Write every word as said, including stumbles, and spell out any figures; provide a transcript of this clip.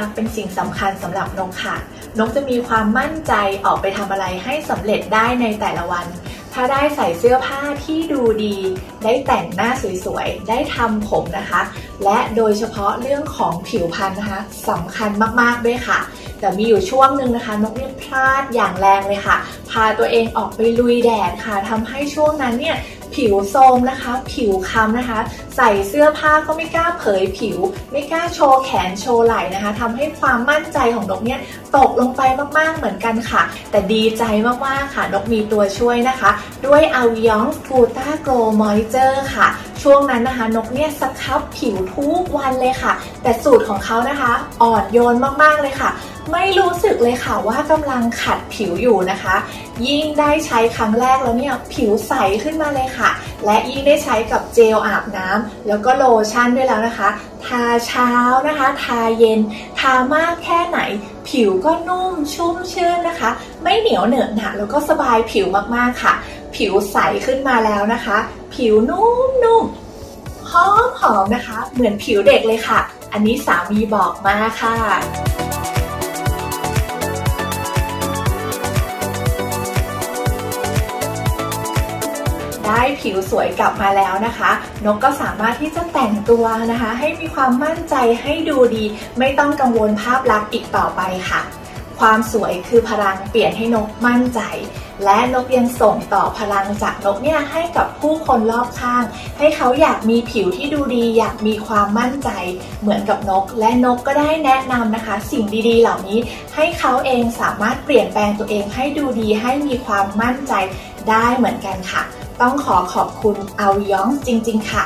ลักษณ์เป็นสิ่งสำคัญสำหรับนกค่ะนกจะมีความมั่นใจออกไปทำอะไรให้สำเร็จได้ในแต่ละวันถ้าได้ใส่เสื้อผ้าที่ดูดีได้แต่งหน้าสวยๆได้ทำผมนะคะและโดยเฉพาะเรื่องของผิวพรรณนะคะสำคัญมากๆด้วยค่ะแต่มีอยู่ช่วงหนึ่งนะคะนกเนี่ยพลาดอย่างแรงเลยค่ะพาตัวเองออกไปลุยแดดค่ะทำให้ช่วงนั้นเนี่ยผิวโทรมนะคะผิวค้ำนะคะใส่เสื้อผ้าก็ไม่กล้าเผยผิวไม่กล้าโชว์แขนโชว์ไหล่นะคะทำให้ความมั่นใจของนกเนี่ยตกลงไปมากๆเหมือนกันค่ะแต่ดีใจมากๆค่ะนกมีตัวช่วยนะคะด้วย Alliance Gluta Glow Moisture ค่ะช่วงนั้นนะคะนกเนี่ยสครับผิวทุกวันเลยค่ะแต่สูตรของเขานะคะอ่อนโยนมากๆเลยค่ะไม่รู้สึกเลยค่ะว่ากำลังขัดผิวอยู่นะคะยิ่งได้ใช้ครั้งแรกแล้วเนี่ยผิวใสขึ้นมาเลยค่ะและยิ่งได้ใช้กับเจลอาบน้ำแล้วก็โลชั่นด้วยแล้วนะคะทาเช้านะคะทาเย็นทามากแค่ไหนผิวก็นุ่มชุ่มชื่นนะคะไม่เหนียวเหนอะหนะแล้วก็สบายผิวมากๆค่ะผิวใสขึ้นมาแล้วนะคะผิวนุ่มนุ่มหอมหอมนะคะเหมือนผิวเด็กเลยค่ะอันนี้สามีบอกมาค่ะได้ผิวสวยกลับมาแล้วนะคะนกก็สามารถที่จะแต่งตัวนะคะให้มีความมั่นใจให้ดูดีไม่ต้องกังวลภาพลักษณ์อีกต่อไปค่ะความสวยคือพลังเปลี่ยนให้นกมั่นใจและนกยังส่งต่อพลังจากนกเนี่ยให้กับผู้คนรอบข้างให้เขาอยากมีผิวที่ดูดีอยากมีความมั่นใจเหมือนกับนกและนกก็ได้แนะนำนะคะสิ่งดีๆเหล่านี้ให้เขาเองสามารถเปลี่ยนแปลงตัวเองให้ดูดีให้มีความมั่นใจได้เหมือนกันค่ะต้องขอขอบคุณ Alliance จริงๆค่ะ